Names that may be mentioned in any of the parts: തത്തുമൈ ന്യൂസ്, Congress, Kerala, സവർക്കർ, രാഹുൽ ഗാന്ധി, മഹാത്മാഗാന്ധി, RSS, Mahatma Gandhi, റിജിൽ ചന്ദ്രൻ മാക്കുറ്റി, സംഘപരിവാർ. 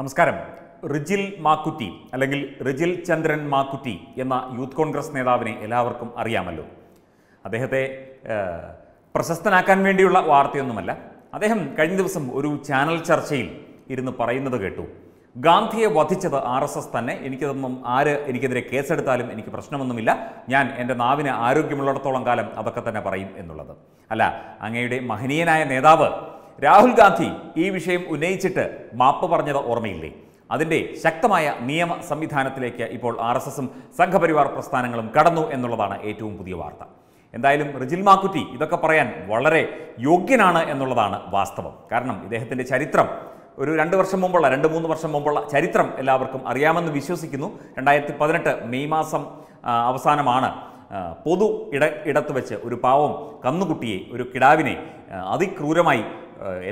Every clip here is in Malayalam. നമസ്കാരം. റിജിൽ മാക്കുറ്റി അല്ലെങ്കിൽ റിജിൽ ചന്ദ്രൻ മാക്കുറ്റി എന്ന യൂത്ത് കോൺഗ്രസ് നേതാവിനെ എല്ലാവർക്കും അറിയാമല്ലോ. അദ്ദേഹത്തെ പ്രശസ്തനാക്കാൻ വേണ്ടിയുള്ള വാർത്തയൊന്നുമല്ല, അദ്ദേഹം കഴിഞ്ഞ ദിവസം ഒരു ചാനൽ ചർച്ചയിൽ ഇരുന്ന് പറയുന്നത് കേട്ടു, ഗാന്ധിയെ വധിച്ചത് RSS തന്നെ, എനിക്കതൊന്നും ആര് എനിക്കെതിരെ കേസെടുത്താലും എനിക്ക് പ്രശ്നമൊന്നുമില്ല, ഞാൻ എൻ്റെ നാവിന് ആരോഗ്യമുള്ളിടത്തോളം കാലം അതൊക്കെ തന്നെ പറയും എന്നുള്ളത്. അല്ല, അങ്ങയുടെ മഹനീയനായ നേതാവ് രാഹുൽ ഗാന്ധി ഈ വിഷയം ഉന്നയിച്ചിട്ട് മാപ്പ് പറഞ്ഞത് ഓർമ്മയില്ലേ? അതിൻ്റെ ശക്തമായ നിയമ സംവിധാനത്തിലേക്ക് ഇപ്പോൾ RSSഉം സംഘപരിവാർ പ്രസ്ഥാനങ്ങളും കടന്നു എന്നുള്ളതാണ് ഏറ്റവും പുതിയ വാർത്ത. എന്തായാലും റിജിൽ മാക്കുറ്റി ഇതൊക്കെ പറയാൻ വളരെ യോഗ്യനാണ് എന്നുള്ളതാണ് വാസ്തവം. കാരണം ഇദ്ദേഹത്തിൻ്റെ ചരിത്രം ഒരു 2-3 വർഷം മുമ്പുള്ള ചരിത്രം എല്ലാവർക്കും അറിയാമെന്ന് വിശ്വസിക്കുന്നു. 2018 മെയ് മാസം അവസാനമാണ് പൊതു ഇടത്ത് വെച്ച് ഒരു പാവം കന്നുകുട്ടിയെ, ഒരു കിടാവിനെ അതിക്രൂരമായി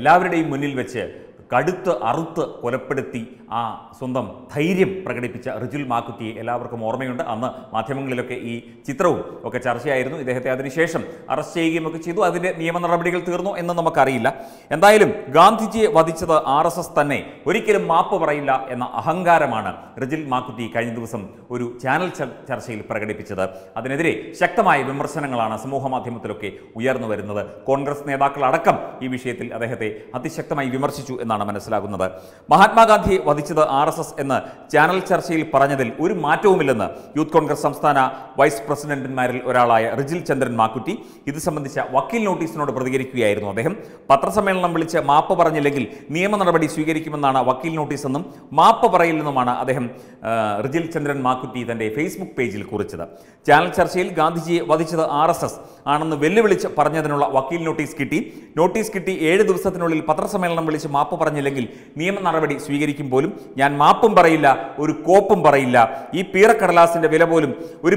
എല്ലാവരുടെയും മുന്നിൽ വെച്ച് അറുത്ത് കൊലപ്പെടുത്തി ആ സ്വന്തം ധൈര്യം പ്രകടിപ്പിച്ച റിജിൽ മാക്കുറ്റിയെ എല്ലാവർക്കും ഓർമ്മയുണ്ട്. അന്ന് മാധ്യമങ്ങളിലൊക്കെ ഈ ചിത്രവും ഒക്കെ ചർച്ചയായിരുന്നു. ഇദ്ദേഹത്തെ അതിനുശേഷം അറസ്റ്റ് ചെയ്യുകയും ഒക്കെ ചെയ്തു. അതിൻ്റെ നിയമ നടപടികൾ തീർന്നു എന്ന് നമുക്കറിയില്ല. എന്തായാലും ഗാന്ധിജിയെ വധിച്ചത് RSS തന്നെ, ഒരിക്കലും മാപ്പ് പറയില്ല എന്ന അഹങ്കാരമാണ് റിജിൽ മാക്കുറ്റി കഴിഞ്ഞ ദിവസം ഒരു ചാനൽ ചർച്ചയിൽ പ്രകടിപ്പിച്ചത്. അതിനെതിരെ ശക്തമായ വിമർശനങ്ങളാണ് സമൂഹ മാധ്യമത്തിലൊക്കെ ഉയർന്നു വരുന്നത്. കോൺഗ്രസ് നേതാക്കളടക്കം ഈ വിഷയത്തിൽ അദ്ദേഹത്തെ അതിശക്തമായി വിമർശിച്ചു എന്നാണ് മനസ്സിലാകുന്നത്. മഹാത്മാഗാന്ധിയെ വധിച്ചത് RSS എന്ന് ചാനൽ ചർച്ചയിൽ പറഞ്ഞതിൽ ഒരു മാറ്റവുമില്ലെന്ന് യൂത്ത് കോൺഗ്രസ് സംസ്ഥാന വൈസ് പ്രസിഡന്റുമാരിൽ ഒരാളായ റിജിൽ ചന്ദ്രൻ മാക്കുറ്റി ഇത് സംബന്ധിച്ച വക്കീൽ നോട്ടീസിനോട് പ്രതികരിക്കുകയായിരുന്നു. അദ്ദേഹം പത്രസമ്മേളനം വിളിച്ച് മാപ്പ് പറഞ്ഞില്ലെങ്കിൽ നിയമ നടപടി സ്വീകരിക്കുമെന്നാണ് വക്കീൽ നോട്ടീസെന്നും മാപ്പ് പറയില്ലെന്നുമാണ് അദ്ദേഹം റിജിൽ ചന്ദ്രൻ മാക്കുറ്റി തന്റെ ഫേസ്ബുക്ക് പേജിൽ കുറിച്ചത്. ചാനൽ ചർച്ചയിൽ ഗാന്ധിജിയെ വധിച്ചത് RSS ആണെന്ന് വെല്ലുവിളിച്ച് പറഞ്ഞതിനുള്ള വക്കീൽ നോട്ടീസ് കിട്ടി. 7 ദിവസത്തിനുള്ളിൽ പത്രസമ്മേളനം വിളിച്ച് മാപ്പ് പറഞ്ഞില്ലെങ്കിൽ നിയമ നടപടി സ്വീകരിക്കും പോലും, ഞാൻ മാപ്പും പറയില്ല, ഒരു കോപ്പും പറയില്ല, ഈ ഒരു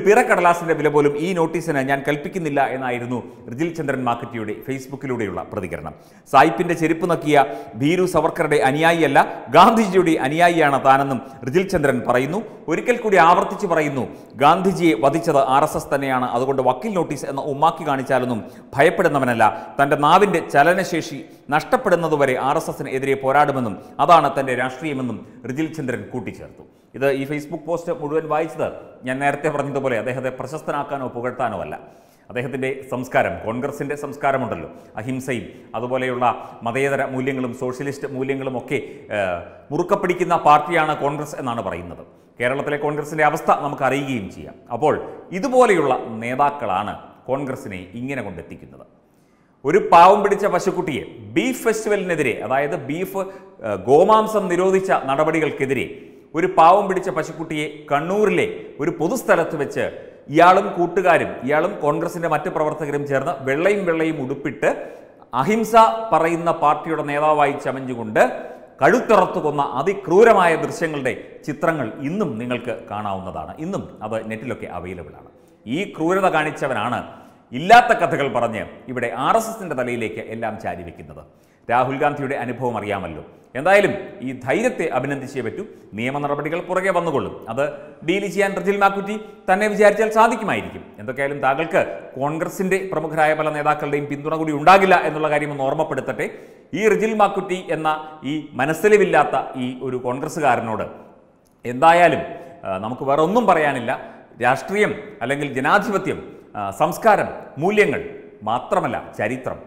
പിറക്കടലാസിന്റെ വില പോലും ഈ നോട്ടീസിന് ഞാൻ കൽപ്പിക്കുന്നില്ല എന്നായിരുന്നു റിജിൽ ചന്ദ്രൻ മാക്കുറ്റിയുടെ ഫേസ്ബുക്കിലൂടെയുള്ള പ്രതികരണം. സായിപ്പിന്റെ ചെരുപ്പ് നക്കിയ ഭീരു സവർക്കറുടെ അനുയായിയല്ല, ഗാന്ധിജിയുടെ അനുയായിയാണ് താനെന്നും റിജിൽ ചന്ദ്രൻ പറയുന്നു. ഒരിക്കൽ കൂടി ആവർത്തിച്ച് പറയുന്നു, ഗാന്ധിജിയെ വധിച്ചത് RSS തന്നെയാണ്, അതുകൊണ്ട് വക്കീൽ നോട്ടീസ് എന്ന ഉമ്മാക്കി കാണിച്ചാലൊന്നും ഭയപ്പെടുന്നവനല്ല, തന്റെ നാവിന്റെ ചലനശേഷി നഷ്ടപ്പെടുന്നതുവരെ RSSനെതിരെ പോരാടുമെന്നും അതാണ് തൻ്റെ രാഷ്ട്രീയമെന്നും റിജിൽ ചന്ദ്രൻ കൂട്ടിച്ചേർത്തു. ഇത് ഈ ഫേസ്ബുക്ക് പോസ്റ്റ് മുഴുവൻ വായിച്ചത് ഞാൻ നേരത്തെ പറഞ്ഞതുപോലെ അദ്ദേഹത്തെ പ്രശസ്തനാക്കാനോ പുകഴ്ത്താനോ അല്ല. അദ്ദേഹത്തിൻ്റെ സംസ്കാരം, കോൺഗ്രസിൻ്റെ സംസ്കാരമുണ്ടല്ലോ, അഹിംസയും അതുപോലെയുള്ള മതേതര മൂല്യങ്ങളും സോഷ്യലിസ്റ്റ് മൂല്യങ്ങളും ഒക്കെ മുറുക്ക പിടിക്കുന്ന പാർട്ടിയാണ് കോൺഗ്രസ് എന്നാണ് പറയുന്നത്. കേരളത്തിലെ കോൺഗ്രസിൻ്റെ അവസ്ഥ നമുക്ക് അറിയുകയും ചെയ്യാം. അപ്പോൾ ഇതുപോലെയുള്ള നേതാക്കളാണ് കോൺഗ്രസിനെ ഇങ്ങനെ കൊണ്ടെത്തിക്കുന്നത്. ഒരു പാവം പിടിച്ച പശുക്കുട്ടിയെ ബീഫ് ഫെസ്റ്റിവലിനെതിരെ, അതായത് ബീഫ് ഗോമാംസം നിരോധിച്ച നടപടികൾക്കെതിരെ ഒരു പാവം പിടിച്ച പശുക്കുട്ടിയെ കണ്ണൂരിലെ ഒരു പൊതുസ്ഥലത്ത് വെച്ച് ഇയാളും കൂട്ടുകാരും, ഇയാളും കോൺഗ്രസിൻ്റെ മറ്റ് പ്രവർത്തകരും ചേർന്ന് വെള്ളയും ഉടുപ്പിട്ട് അഹിംസ പറയുന്ന പാർട്ടിയുടെ നേതാവായി ചമഞ്ഞുകൊണ്ട് കഴുത്തറത്തു കൊന്ന അതിക്രൂരമായ ദൃശ്യങ്ങളുടെ ചിത്രങ്ങൾ ഇന്നും നിങ്ങൾക്ക് കാണാവുന്നതാണ്. ഇന്നും അത് നെറ്റിലൊക്കെ അവൈലബിളാണ്. ഈ ക്രൂരത കാണിച്ചവനാണ് ഇല്ലാത്ത കഥകൾ പറഞ്ഞ് ഇവിടെ RSSന്റെ തലയിലേക്ക് എല്ലാം ചാരിവെക്കുന്നത്. രാഹുൽ ഗാന്ധിയുടെ അനുഭവം അറിയാമല്ലോ. എന്തായാലും ഈ ധൈര്യത്തെ അഭിനന്ദിച്ചേ പറ്റൂ. നിയമ നടപടികൾ പുറകെ വന്നുകൊള്ളും. അത് ഡീൽ ചെയ്യാൻ റിജിൽ മാക്കുറ്റി തന്നെ വിചാരിച്ചാൽ സാധിക്കുമായിരിക്കും. എന്തൊക്കെയായാലും താങ്കൾക്ക് കോൺഗ്രസിൻ്റെ പ്രമുഖരായ പല നേതാക്കളുടെയും പിന്തുണ കൂടി ഉണ്ടാകില്ല എന്നുള്ള കാര്യം ഒന്ന് ഓർമ്മപ്പെടുത്തട്ടെ. ഈ റിജിൽ മാക്കുറ്റി എന്ന ഈ മനസ്സിലില്ലാത്ത ഈ ഒരു കോൺഗ്രസ്സുകാരനോട് എന്തായാലും നമുക്ക് വേറെ ഒന്നും പറയാനില്ല. രാഷ്ട്രീയം അല്ലെങ്കിൽ ജനാധിപത്യം, സംസ്കാരം, മൂല്യങ്ങൾ മാത്രമല്ല ചരിത്രം,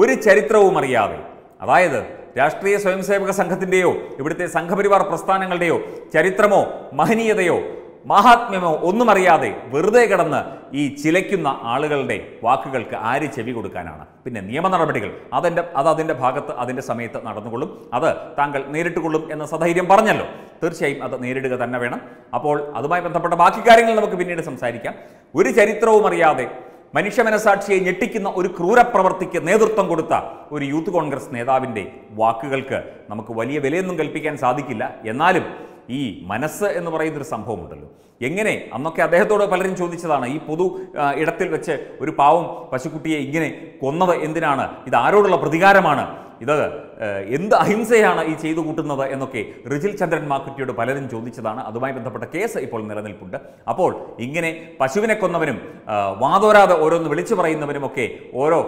ഒരു ചരിത്രവും അറിയാതെ, അതായത് രാഷ്ട്രീയ സ്വയംസേവക സംഘത്തിൻ്റെയോ ഇവിടുത്തെ സംഘപരിവാർ പ്രസ്ഥാനങ്ങളുടെയോ ചരിത്രമോ മഹനീയതയോ മഹാത്മ്യമോ ഒന്നും അറിയാതെ വെറുതെ കിടന്ന് ഈ ചിലയ്ക്കുന്ന ആളുകളുടെ വാക്കുകൾക്ക് ആര് ചെവി കൊടുക്കാനാണ്? പിന്നെ നിയമ നടപടികൾ അതിൻ്റെ ഭാഗത്ത് അതിൻ്റെ സമയത്ത് നടന്നുകൊള്ളും. അത് താങ്കൾ നേരിട്ടുകൊള്ളും എന്ന സധൈര്യം പറഞ്ഞല്ലോ. തീർച്ചയായും അത് നേരിടുക തന്നെ വേണം. അപ്പോൾ അതുമായി ബന്ധപ്പെട്ട ബാക്കി കാര്യങ്ങൾ നമുക്ക് പിന്നീട് സംസാരിക്കാം. ഒരു ചരിത്രവും അറിയാതെ മനുഷ്യമനസാക്ഷിയെ ഞെട്ടിക്കുന്ന ഒരു ക്രൂരപ്രവർത്തിക്ക് നേതൃത്വം കൊടുത്ത ഒരു യൂത്ത് കോൺഗ്രസ് നേതാവിൻ്റെ വാക്കുകൾക്ക് നമുക്ക് വലിയ വിലയൊന്നും കൽപ്പിക്കാൻ സാധിക്കില്ല. എന്നാലും ഈ മനസ്സ് എന്ന് പറയുന്നൊരു സംഭവമുണ്ടല്ലോ. എങ്ങനെ അന്നൊക്കെ അദ്ദേഹത്തോട് പലരും ചോദിച്ചതാണ്, ഈ പൊതു ഇടത്തിൽ വെച്ച് ഒരു പാവം പശുക്കുട്ടിയെ ഇങ്ങനെ കൊന്നത് എന്തിനാണ്? ഇത് ആരോടുള്ള പ്രതികാരമാണ്? ഇത് എന്ത് അഹിംസയാണ് ഈ ചെയ്തു കൂട്ടുന്നത് എന്നൊക്കെ റിജിൽ ചന്ദ്രൻ മാക്കുറ്റിയോട് പലരും ചോദിച്ചതാണ്. അതുമായി ബന്ധപ്പെട്ട കേസ് ഇപ്പോൾ നിലനിൽപ്പുണ്ട്. അപ്പോൾ ഇങ്ങനെ പശുവിനെ കൊന്നവനും വാതോരാതെ ഓരോന്ന് വിളിച്ചു പറയുന്നവനുമൊക്കെ ഓരോ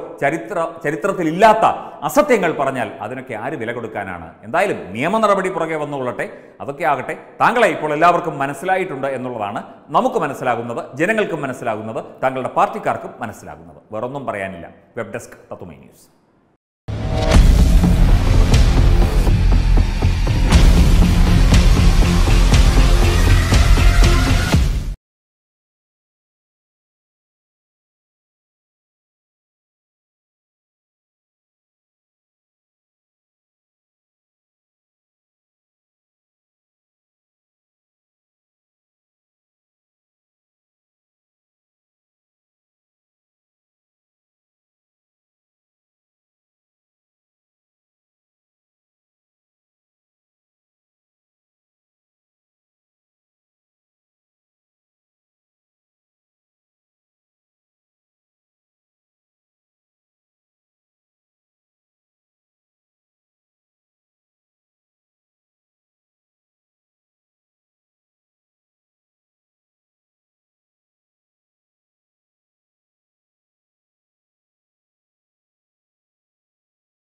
ചരിത്രത്തിലില്ലാത്ത അസത്യങ്ങൾ പറഞ്ഞാൽ അതിനൊക്കെ ആര് വില കൊടുക്കാനാണ്? എന്തായാലും നിയമ നടപടി പുറകെ വന്നുകൊള്ളട്ടെ, അതൊക്കെ ആകട്ടെ. താങ്കളെ ഇപ്പോൾ എല്ലാവർക്കും മനസ്സിലായിട്ടുണ്ട് എന്നുള്ളതാണ് നമുക്ക് മനസ്സിലാകുന്നത്, ജനങ്ങൾക്കും മനസ്സിലാകുന്നത്, താങ്കളുടെ പാർട്ടിക്കാർക്കും മനസ്സിലാകുന്നത്. വേറൊന്നും പറയാനില്ല. വെബ് ഡെസ്ക് തത്തുമൈ ന്യൂസ്.